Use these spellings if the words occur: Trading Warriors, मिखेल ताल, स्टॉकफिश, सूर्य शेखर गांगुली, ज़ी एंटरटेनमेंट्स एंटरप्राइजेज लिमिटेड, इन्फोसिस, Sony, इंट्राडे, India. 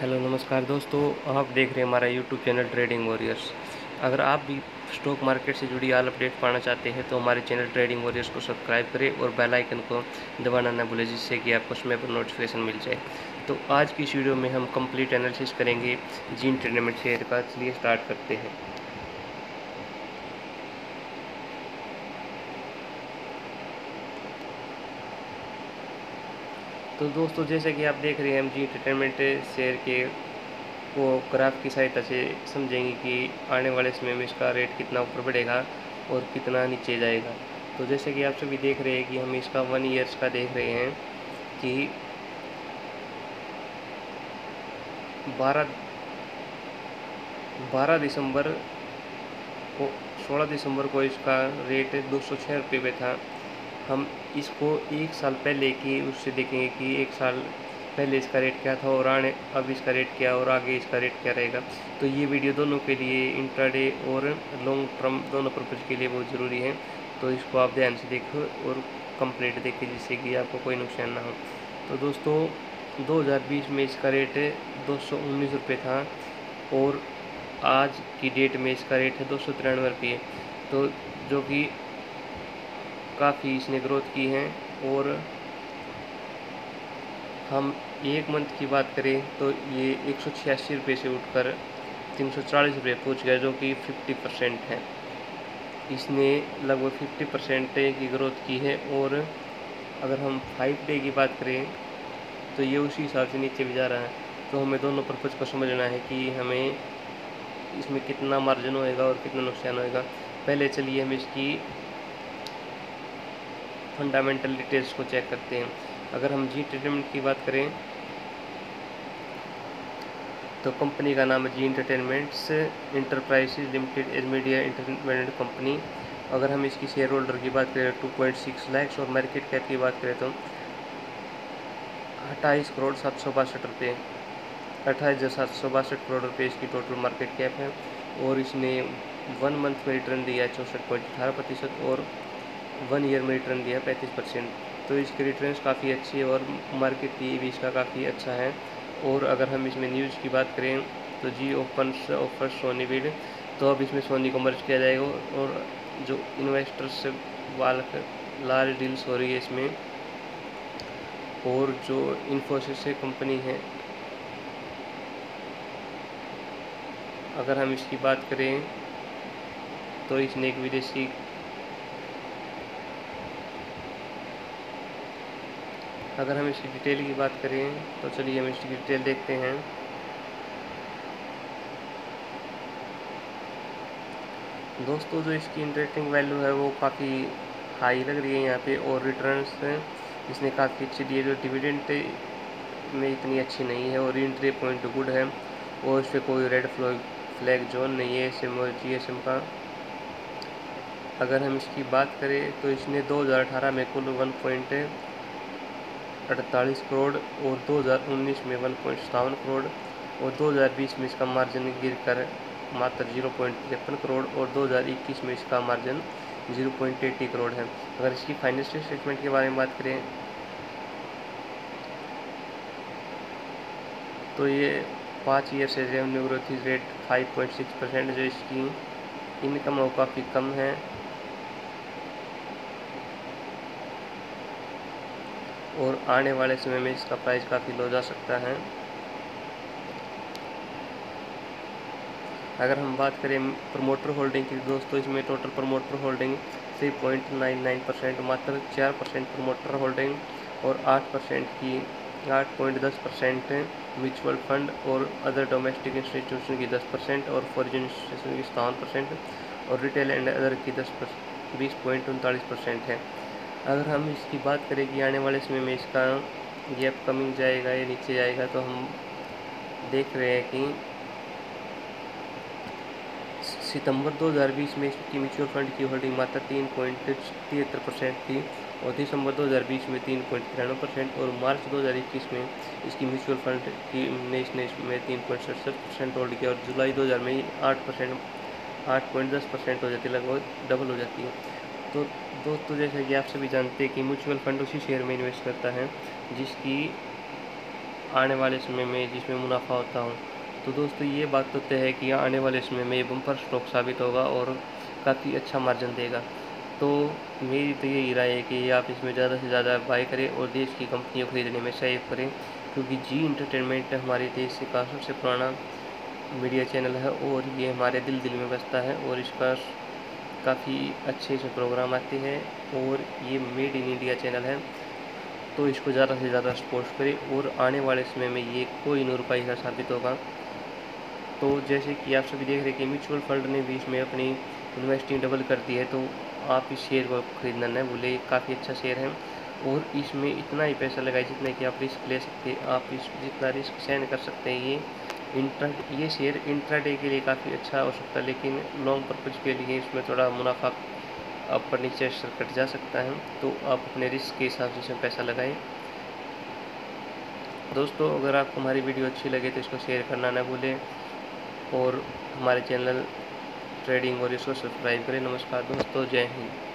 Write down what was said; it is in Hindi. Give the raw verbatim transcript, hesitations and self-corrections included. हेलो नमस्कार दोस्तों, आप देख रहे हैं हमारा यूट्यूब चैनल ट्रेडिंग वॉरियर्स। अगर आप भी स्टॉक मार्केट से जुड़ी ऑल अपडेट पाना चाहते हैं तो हमारे चैनल ट्रेडिंग वॉरियर्स को सब्सक्राइब करें और बेल आइकन को दबाना ना भूलें, जिससे कि आपको समय पर नोटिफिकेशन मिल जाए। तो आज की इस वीडियो में हम कंप्लीट एनालिसिस करेंगे ज़ी एंटरटेनमेंट शेयर का। चलिए स्टार्ट करते हैं। तो दोस्तों, जैसे कि आप देख रहे हैं, हम ज़ी एंटरटेनमेंट शेयर के को ग्राफ की सहायता से समझेंगे कि आने वाले समय में इसका रेट कितना ऊपर बढ़ेगा और कितना नीचे जाएगा। तो जैसे कि आप सभी देख रहे हैं कि हम इसका वन ईयर्स का देख रहे हैं कि बारह बारह दिसंबर को सोलह दिसंबर को इसका रेट दो सौ छः रुपये पे था। हम इसको एक साल पहले की उससे देखेंगे कि एक साल पहले इसका रेट क्या था और आने अब इसका रेट क्या और आगे इसका रेट क्या रहेगा। तो ये वीडियो दोनों के लिए, इंट्राडे और लॉन्ग टर्म दोनों पर्पज़ के लिए बहुत ज़रूरी है। तो इसको आप ध्यान से देखो और कंप्लीट देखें, जिससे कि आपको कोई नुकसान ना हो। तो दोस्तों, दो हज़ार बीस में इसका रेट दो सौ उन्नीस रुपये था और आज की डेट में इसका रेट है दो सौ तिरानवे रुपये, तो जो कि काफ़ी इसने ग्रोथ की है। और हम एक मंथ की बात करें तो ये एक सौ छियासी रुपये से उठकर तीन सौ चालीस रुपये पहुँच गया, जो कि पचास परसेंट है। इसने लगभग पचास परसेंट की ग्रोथ की है। और अगर हम फाइव डे की बात करें तो ये उसी हिसाब से नीचे भी जा रहा है। तो हमें दोनों पर्पज़ को समझना है कि हमें इसमें कितना मार्जिन होएगा और कितना नुकसान होएगा। पहले चलिए हम इसकी फंडामेंटल डिटेल्स को चेक करते हैं। अगर हम ज़ी एंटरटेनमेंट की बात करें तो कंपनी का नाम है ज़ी एंटरटेनमेंट्स एंटरप्राइजेज लिमिटेड as media entertainment company. अगर हम इसकी शेयर होल्डर की बात करें तो दो पॉइंट छह लाख और मार्केट कैप की बात करें तो अट्ठाईस करोड़ सात सौ बासठ रुपये अट्ठाईस हज़ार सात सौ बासठ करोड़ रुपये इसकी टोटल मार्केट कैप है। और इसने वन मंथ में रिटर्न दिया चौंसठ पॉइंट अठारह प्रतिशत और वन ईयर में रिटर्न दिया पैंतीस परसेंट। तो इसके रिटर्न्स काफ़ी अच्छे और मार्केट की भी इसका काफ़ी अच्छा है। और अगर हम इसमें न्यूज़ की बात करें तो Zee open offer Sony bid, तो अब इसमें सोनी को मर्ज किया जाएगा और जो इन्वेस्टर्स से लार्ज डील्स हो रही है इसमें। और जो इन्फोसिस कंपनी है, अगर हम इसकी बात करें तो इसने एक विदेशी अगर हम इसकी डिटेल की बात करें तो चलिए हम इसकी डिटेल देखते हैं। दोस्तों, जो इसकी इंटरेस्टिंग वैल्यू है वो काफ़ी हाई लग रही है यहाँ पे, और रिटर्न्स इसने काफ़ी अच्छी दी है। जो डिविडेंड में इतनी अच्छी नहीं है और एंट्री पॉइंट गुड है और इस पर कोई रेड फ्लैग जोन नहीं है एस एम और जी एस एम का। अगर हम इसकी बात करें तो इसने दो हज़ार अठारह में कुल वन पॉइंट अड़तालीस करोड़ और दो हज़ार उन्नीस में वन पॉइंट सतावन करोड़ और दो हज़ार बीस में इसका मार्जिन गिरकर मात्र जीरो पॉइंट तिरपन करोड़ और दो हज़ार इक्कीस में इसका मार्जिन जीरो पॉइंट अस्सी करोड़ है। अगर इसकी फाइनेंशियल स्टेटमेंट के बारे में बात करें तो ये पाँच ईयर से revenue growth rate five point six percent, जो इसकी इनकम वो काफ़ी कम है। और आने वाले समय में इसका प्राइस काफ़ी लो जा सकता है। अगर हम बात करें प्रमोटर होल्डिंग की, दोस्तों इसमें टोटल प्रमोटर होल्डिंग तीन पॉइंट नाइन नाइन परसेंट, मात्र चार परसेंट प्रमोटर होल्डिंग और आठ परसेंट की आठ पॉइंट दस परसेंट म्यूचुअल फंड और अदर डोमेस्टिक इंस्टीट्यूशन की दस परसेंट और फॉरेन इंस्टीट्यूशन की सतावन परसेंट और रिटेल एंड अदर की दस बीस पॉइंट उनतालीस परसेंट है। अगर हम इसकी बात करें कि आने वाले समय में इसका गैप कमिंग जाएगा या नीचे जाएगा, तो हम देख रहे हैं कि सितंबर दो हज़ार बीस में इसकी म्यूचुअल फंड की होल्डिंग मात्र तीन पॉइंट तिहत्तर परसेंट थी और दिसंबर दो हज़ार बीस में तीन पॉइंट तिरानवे परसेंट और मार्च दो हज़ार इक्कीस में इसकी म्यूचुअल फंड की इसने इसमें तीन पॉइंट सड़सठ परसेंट होल्ड किया और जुलाई दो हज़ार में ही आठ परसेंट आठ पॉइंट दस परसेंट हो जाती है, लगभग डबल हो जाती है। तो दोस्तों, जैसा कि आप सभी जानते हैं कि म्यूचुअल फंड उसी शेयर में इन्वेस्ट करता है जिसकी आने वाले समय में जिसमें मुनाफा होता हो। तो दोस्तों ये बात तो तय है कि आने वाले समय में ये बम्पर स्टॉक साबित होगा और काफ़ी अच्छा मार्जिन देगा। तो मेरी तो यही राय है कि आप इसमें ज़्यादा से ज़्यादा बाय करें और देश की कंपनियों खरीदने में सहयोग करें, क्योंकि जी एंटरटेनमेंट हमारे देश का सबसे पुराना मीडिया चैनल है और ये हमारे दिल दिल में बसता है और इस पर काफ़ी अच्छे से प्रोग्राम आते हैं और ये मेड इन इंडिया चैनल है। तो इसको ज़्यादा से ज़्यादा सपोर्ट करें और आने वाले समय में ये कोई नौ रुपये का साबित होगा। तो जैसे कि आप सभी देख रहे हैं कि म्यूचुअल फंड ने भी इसमें अपनी इन्वेस्टिंग डबल कर दी है, तो आप इस शेयर को खरीदना न भूलें। काफ़ी अच्छा शेयर है और इसमें इतना ही पैसा लगाए जितना कि आप रिस्क ले सकते हैं, आप इस जितना रिस्क सहन कर सकते हैं। ये इंट्रा ये शेयर इंट्राडे के लिए काफ़ी अच्छा हो सकता है, लेकिन लॉन्ग पर्पज़ के लिए इसमें थोड़ा मुनाफा अप और नीचे सर्कट जा सकता है। तो आप अपने रिस्क के हिसाब से इसमें पैसा लगाएं। दोस्तों अगर आपको हमारी वीडियो अच्छी लगे तो इसको शेयर करना ना भूलें और हमारे चैनल ट्रेडिंग वॉरियर्स को सब्सक्राइब करें। नमस्कार दोस्तों, जय हिंद।